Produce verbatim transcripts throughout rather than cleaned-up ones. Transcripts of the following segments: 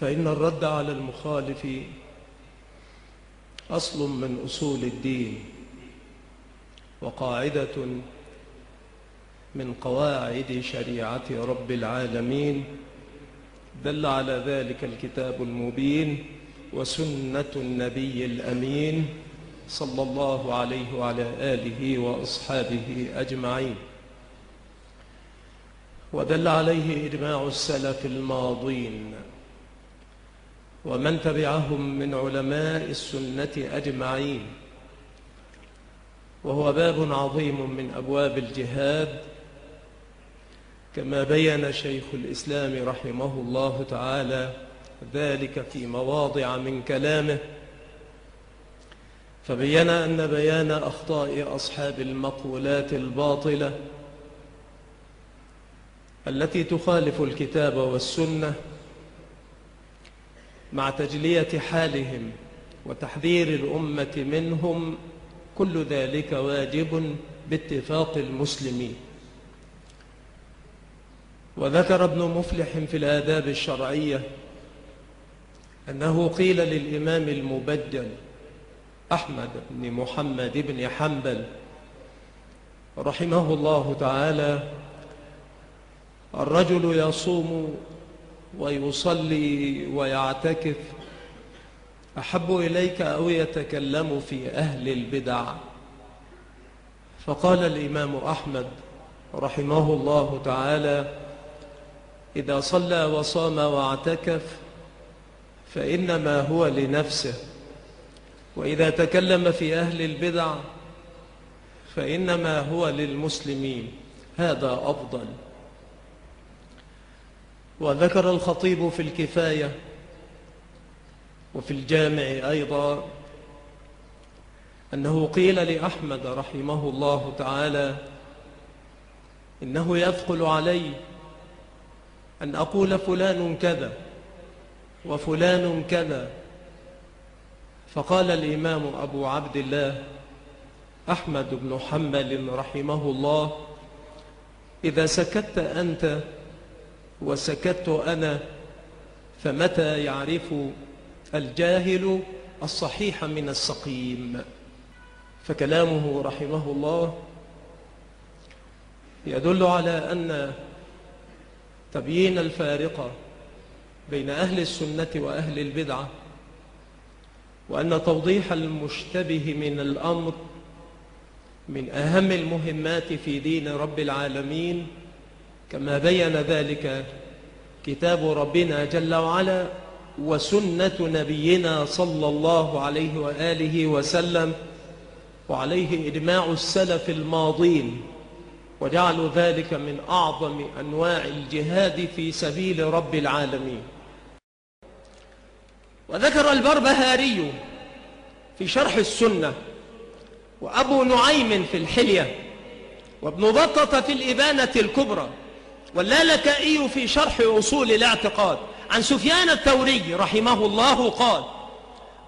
فإن الرد على المخالف أصل من أصول الدين وقاعدة من قواعد شريعة رب العالمين، دل على ذلك الكتاب المبين وسنة النبي الأمين صلى الله عليه وعلى آله وأصحابه أجمعين، ودل عليه إجماع السلف الماضين ومن تبعهم من علماء السنة أجمعين. وهو باب عظيم من أبواب الجهاد، كما بيّن شيخ الإسلام رحمه الله تعالى ذلك في مواضع من كلامه، فبيّن أن بيان أخطاء أصحاب المقولات الباطلة التي تخالف الكتاب والسنة مع تجلية حالهم وتحذير الأمة منهم، كل ذلك واجب باتفاق المسلمين. وذكر ابن مفلح في الآداب الشرعية أنه قيل للإمام المبجل أحمد بن محمد بن حنبل رحمه الله تعالى: الرجل يصوم ويصلي ويعتكف أحب إليك أو يتكلم في أهل البدع؟ فقال الإمام أحمد رحمه الله تعالى: إذا صلى وصام واعتكف فإنما هو لنفسه، وإذا تكلم في أهل البدع فإنما هو للمسلمين، هذا أفضل. وذكر الخطيب في الكفاية وفي الجامع أيضا أنه قيل لأحمد رحمه الله تعالى: إنه يثقل علي أن أقول فلان كذا وفلان كذا. فقال الإمام أبو عبد الله أحمد بن حنبل رحمه الله: إذا سكت أنت وسكت أنا فمتى يعرف الجاهل الصحيح من السقيم؟ فكلامه رحمه الله يدل على أن تبيين الفارقة بين أهل السنة وأهل البدعة، وأن توضيح المشتبه من الأمر من أهم المهمات في دين رب العالمين، كما بيّن ذلك كتاب ربنا جل وعلا وسنة نبينا صلى الله عليه وآله وسلم، وعليه إجماع السلف الماضين، وجعلوا ذلك من أعظم أنواع الجهاد في سبيل رب العالمين. وذكر البربهاري في شرح السنة، وأبو نعيم في الحلية، وابن بطة في الإبانة الكبرى، واللالكائي في شرح أصول الاعتقاد، عن سفيان الثوري رحمه الله قال: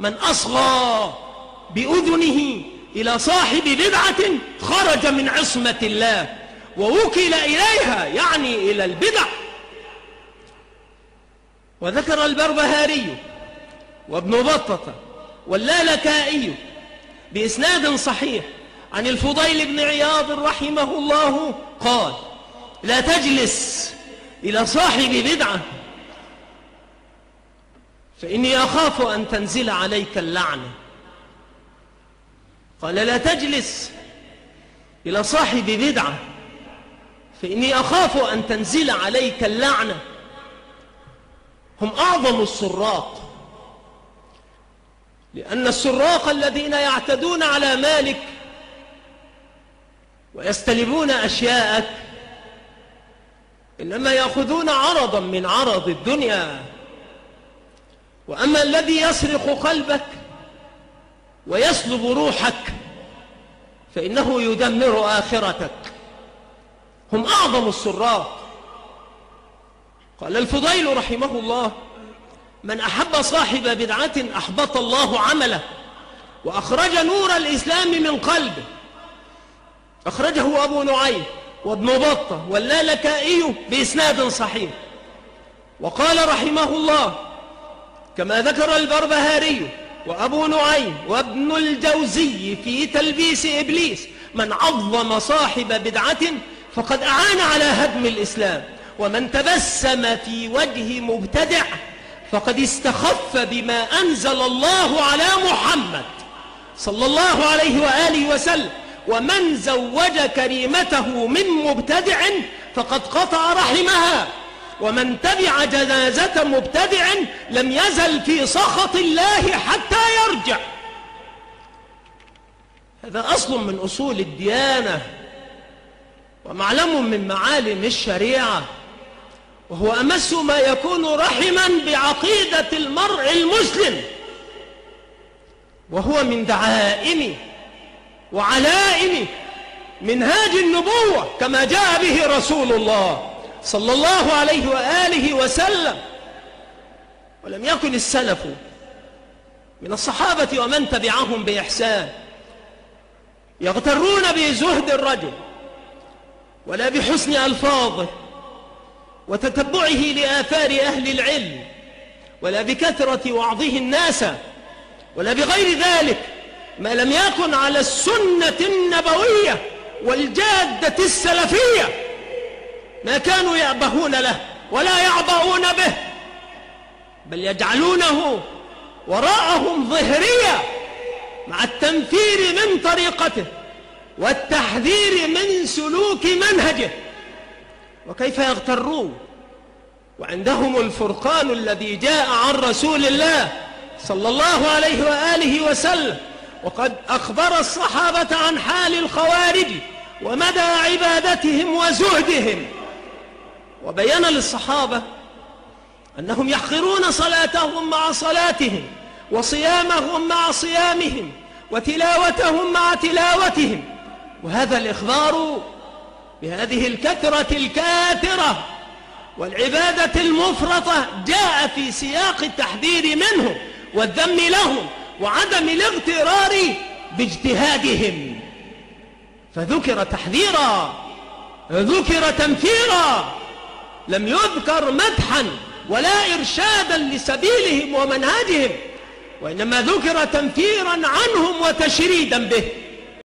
من أصغى بأذنه إلى صاحب بدعة خرج من عصمة الله ووكل إليها، يعني إلى البدع. وذكر البربهاري وابن بطة واللالكائي بإسناد صحيح عن الفضيل بن عياض رحمه الله قال: لا تجلس إلى صاحب بدعة فإني أخاف أن تنزل عليك اللعنة. قال: لا تجلس إلى صاحب بدعة فإني أخاف أن تنزل عليك اللعنة. هم أعظم السراق، لأن السراق الذين يعتدون على مالك ويستلبون أشياءك إنما يأخذون عرضا من عرض الدنيا، وأما الذي يسرق قلبك ويسلب روحك فإنه يدمر آخرتك. هم أعظم السراق. قال الفضيل رحمه الله: من أحب صاحب بدعة أحبط الله عمله وأخرج نور الإسلام من قلبه. أخرجه أبو نعيم وابن بطة واللالكائي بإسناد صحيح. وقال رحمه الله: كما ذكر البربهاري وأبو نعيم وابن الجوزي في تلبيس إبليس: من عظم صاحب بدعة فقد أعان على هدم الإسلام، ومن تبسم في وجه مبتدع فقد استخف بما أنزل الله على محمد صلى الله عليه وآله وسلم، ومن زوج كريمته من مبتدع فقد قطع رحمها، ومن تبع جنازة مبتدع لم يزل في سخط الله حتى يرجع. هذا أصل من أصول الديانة ومعلم من معالم الشريعة، وهو أمس ما يكون رحما بعقيدة المرء المسلم، وهو من دعائم وعلائم منهاج النبوة كما جاء به رسول الله صلى الله عليه وآله وسلم. ولم يكن السلف من الصحابة ومن تبعهم بإحسان يغترون بزهد الرجل ولا بحسن ألفاظه وتتبعه لآثار أهل العلم ولا بكثرة وعظه الناس ولا بغير ذلك، ما لم يكن على السنة النبوية والجادة السلفية ما كانوا يأبهون له ولا يعبؤون به، بل يجعلونه وراءهم ظهرية مع التنفير من طريقته والتحذير من سلوك منهجه. وكيف يغترون وعندهم الفرقان الذي جاء عن رسول الله صلى الله عليه وآله وسلم؟ وقد أخبر الصحابة عن حال الخوارج ومدى عبادتهم وزهدهم، وبيّن للصحابة أنهم يحقرون صلاتهم مع صلاتهم وصيامهم مع صيامهم وتلاوتهم مع تلاوتهم. وهذا الإخبار بهذه الكثرة الكاثرة والعبادة المفرطة جاء في سياق التحذير منهم والذم لهم وعدم الاغترار باجتهادهم، فذكر تحذيرا ذكر تنفيرا، لم يذكر مدحا ولا إرشادا لسبيلهم ومنهجهم، وإنما ذكر تنفيرا عنهم وتشريدا به.